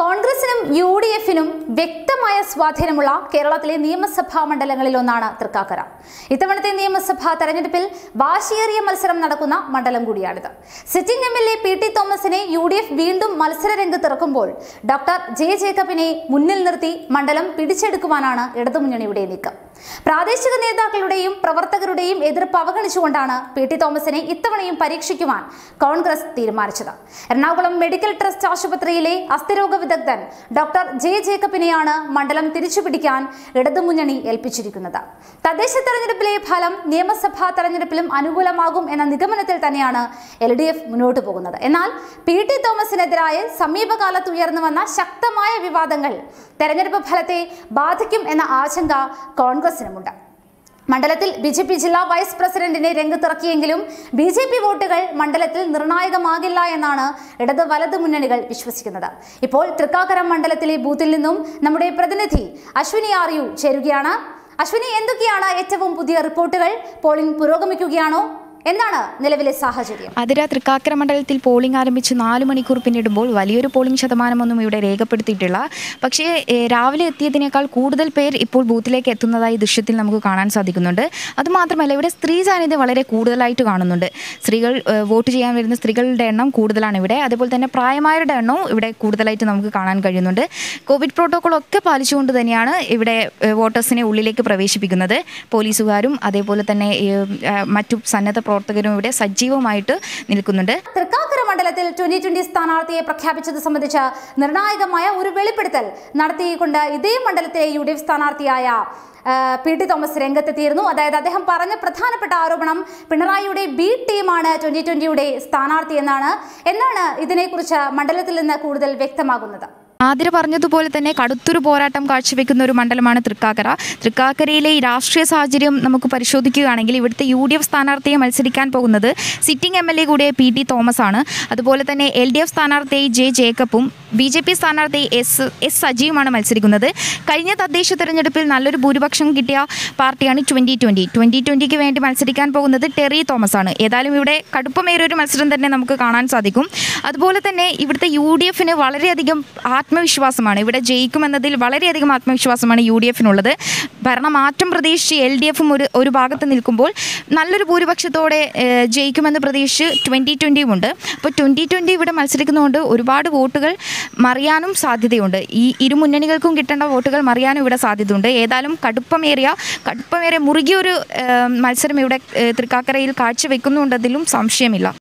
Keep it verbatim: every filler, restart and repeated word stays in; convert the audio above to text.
കോൺഗ്രസിനും യുഡിഎഫിനും വ്യക്തമായ സ്വാധീനമുള്ള കേരളത്തിലെ നിയമസഭാ മണ്ഡലങ്ങളിൽ ഒന്നാണ് തൃക്കാക്കര. ഇത്തവണത്തെ നിയമസഭാ തെരഞ്ഞെടുപ്പിൽ വാശിയേറിയ മത്സരം നടക്കുന്ന മണ്ഡലം കൂടിയാണിത്. സിറ്റിംഗ് എം എൽ എ പി ടി തോമസിനെ യു ഡി എഫ് വീണ്ടും മത്സര രംഗത്തിറക്കുമ്പോൾ ഡോക്ടർ ജെ ജേക്കബിനെ മുന്നിൽ നിർത്തി മണ്ഡലം പിടിച്ചെടുക്കുവാനാണ് ഇടതുമുന്നണിയുടെ നീക്കം. പ്രാദേശിക നേതാക്കളുടെയും പ്രവർത്തകരുടെയും എതിർപ്പ് അവഗണിച്ചുകൊണ്ടാണ് പി ടി തോമസിനെ ഇത്തവണയും പരീക്ഷിക്കുവാൻ കോൺഗ്രസ് തീരുമാനിച്ചത്. എറണാകുളം മെഡിക്കൽ ട്രസ്റ്റ് ആശുപത്രിയിലെ അസ്ഥിരോഗ വിദഗ്ധൻ ഡോക്ടർ ജെ ജേക്കബിനെയാണ് മണ്ഡലം തിരിച്ചുപിടിക്കാൻ ഇടതുമുന്നണി ഏൽപ്പിച്ചിരിക്കുന്നത്. തദ്ദേശ തെരഞ്ഞെടുപ്പിലെ ഫലം നിയമസഭാ തെരഞ്ഞെടുപ്പിലും അനുകൂലമാകും എന്ന നിഗമനത്തിൽ തന്നെയാണ് എൽ ഡി എഫ് മുന്നോട്ട് പോകുന്നത്. എന്നാൽ പി ടി തോമസിനെതിരായ സമീപകാലത്ത് ഉയർന്നു വന്ന ശക്തമായ വിവാദങ്ങൾ തെരഞ്ഞെടുപ്പ് ഫലത്തെ ബാധിക്കും എന്ന ആശങ്ക കോൺഗ്രസിനുമുണ്ട്. മണ്ഡലത്തിൽ ബി ജെ പി ജില്ലാ വൈസ് പ്രസിഡന്റിനെ രംഗത്തിറക്കിയെങ്കിലും ബി ജെ പി വോട്ടുകൾ മണ്ഡലത്തിൽ നിർണായകമാകില്ല എന്നാണ് ഇടത് വലത് മുന്നണികൾ വിശ്വസിക്കുന്നത്. ഇപ്പോൾ തൃക്കാക്കര മണ്ഡലത്തിലെ ബൂത്തിൽ നിന്നും നമ്മുടെ പ്രതിനിധി അശ്വിനി ആറിയു ചേരുകയാണ്. അശ്വിനി, എന്തൊക്കെയാണ് ഏറ്റവും പുതിയ റിപ്പോർട്ടുകൾ? പോളിംഗ് പുരോഗമിക്കുകയാണോ? എന്താണ് നിലവിലെ സാഹചര്യം? അതിരാ തൃക്കാക്കര മണ്ഡലത്തിൽ പോളിംഗ് ആരംഭിച്ച് നാല് മണിക്കൂർ പിന്നിടുമ്പോൾ വലിയൊരു പോളിംഗ് ശതമാനമൊന്നും ഇവിടെ രേഖപ്പെടുത്തിയിട്ടില്ല. പക്ഷേ രാവിലെ എത്തിയതിനേക്കാൾ കൂടുതൽ പേർ ഇപ്പോൾ ബൂത്തിലേക്ക് എത്തുന്നതായി ദൃശ്യത്തിൽ നമുക്ക് കാണാൻ സാധിക്കുന്നുണ്ട്. അതുമാത്രമല്ല, ഇവിടെ സ്ത്രീ സാന്നിധ്യം വളരെ കൂടുതലായിട്ട് കാണുന്നുണ്ട്. സ്ത്രീകൾ വോട്ട് ചെയ്യാൻ വരുന്ന സ്ത്രീകളുടെ എണ്ണം കൂടുതലാണ് ഇവിടെ. അതുപോലെ തന്നെ പ്രായമായവരുടെ എണ്ണവും ഇവിടെ കൂടുതലായിട്ട് നമുക്ക് കാണാൻ കഴിയുന്നുണ്ട്. കോവിഡ് പ്രോട്ടോക്കോളൊക്കെ പാലിച്ചുകൊണ്ട് തന്നെയാണ് ഇവിടെ വോട്ടേഴ്സിനെ ഉള്ളിലേക്ക് പ്രവേശിപ്പിക്കുന്നത്. പോലീസുകാരും അതേപോലെ തന്നെ മറ്റു സന്നദ്ധ പ്രവർത്തകരും ഇവിടെ സജീവമായിട്ട് നിൽക്കുന്നുണ്ട്. തൃക്കാക്കര മണ്ഡലത്തിൽ ട്വന്റി ട്വന്റി സ്ഥാനാർത്ഥിയെ പ്രഖ്യാപിച്ചത് സംബന്ധിച്ച് നിർണായകമായ ഒരു വെളിപ്പെടുത്തൽ നടത്തിക്കൊണ്ട് ഇതേ മണ്ഡലത്തിലെ യു ഡി എഫ് സ്ഥാനാർത്ഥിയായ പി ടി തോമസ് രംഗത്തെത്തിയിരുന്നു. അതായത് അദ്ദേഹം പറഞ്ഞ പ്രധാനപ്പെട്ട ആരോപണം പിണറായിയുടെ ബി ടീമാണ് ട്വന്റി ട്വന്റിയുടെ സ്ഥാനാർത്ഥി എന്നാണ്. എന്താണ് ഇതിനെക്കുറിച്ച് മണ്ഡലത്തിൽ നിന്ന് കൂടുതൽ വ്യക്തമാകുന്നത്? ആതിര പറഞ്ഞതുപോലെ തന്നെ കടുത്തൊരു പോരാട്ടം കാഴ്ചവെക്കുന്ന ഒരു മണ്ഡലമാണ് തൃക്കാക്കര. തൃക്കാക്കരയിലെ രാഷ്ട്രീയ സാഹചര്യം നമുക്ക് പരിശോധിക്കുകയാണെങ്കിൽ ഇവിടുത്തെ യു ഡി എഫ് സ്ഥാനാർത്ഥിയെ മത്സരിക്കാൻ പോകുന്നത് സിറ്റിംഗ് എം എൽ എ കൂടിയ പി ടി തോമസ് ആണ്. അതുപോലെ തന്നെ എൽ ഡി എഫ് സ്ഥാനാർത്ഥിയായി ജെ ജേക്കബും ബി ജെ പി സ്ഥാനാർത്ഥി എസ് എസ് സജീവുമാണ് മത്സരിക്കുന്നത്. കഴിഞ്ഞ തദ്ദേശ തെരഞ്ഞെടുപ്പിൽ നല്ലൊരു ഭൂരിപക്ഷം കിട്ടിയ പാർട്ടിയാണ് ട്വൻ്റി ട്വൻ്റി ട്വൻ്റി ട്വൻ്റിക്ക് വേണ്ടി മത്സരിക്കാൻ പോകുന്നത് ടെറി തോമസ് ആണ്. ഏതായാലും ഇവിടെ കടുപ്പമേറിയൊരു മത്സരം തന്നെ നമുക്ക് കാണാൻ സാധിക്കും. അതുപോലെ തന്നെ ഇവിടുത്തെ യു ഡി എഫിന് വളരെയധികം ആത്മവിശ്വാസമാണ്. ഇവിടെ ജയിക്കുമെന്നതിൽ വളരെയധികം ആത്മവിശ്വാസമാണ് യു ഡി എഫിനുള്ളത്. ഭരണമാറ്റം പ്രതീക്ഷിച്ച് എൽ ഡി എഫും ഒരു ഒരു ഭാഗത്ത് നിൽക്കുമ്പോൾ നല്ലൊരു ഭൂരിപക്ഷത്തോടെ ജയിക്കുമെന്ന് പ്രതീക്ഷിച്ച് ട്വൻ്റി ട്വൻ്റിയും ഉണ്ട്. അപ്പോൾ ട്വൻ്റി ട്വൻ്റി ഇവിടെ മത്സരിക്കുന്നതുകൊണ്ട് ഒരുപാട് വോട്ടുകൾ മറിയാനും സാധ്യതയുണ്ട്. ഈ ഇരു മുന്നണികൾക്കും കിട്ടേണ്ട വോട്ടുകൾ മറിയാനും ഇവിടെ സാധ്യതയുണ്ട്. ഏതായാലും കടുപ്പമേറിയ കടുപ്പമേറിയ മുറുകിയൊരു മത്സരം ഇവിടെ തൃക്കാക്കരയിൽ കാഴ്ചവെക്കുന്നുണ്ടെന്നതിലും സംശയമില്ല.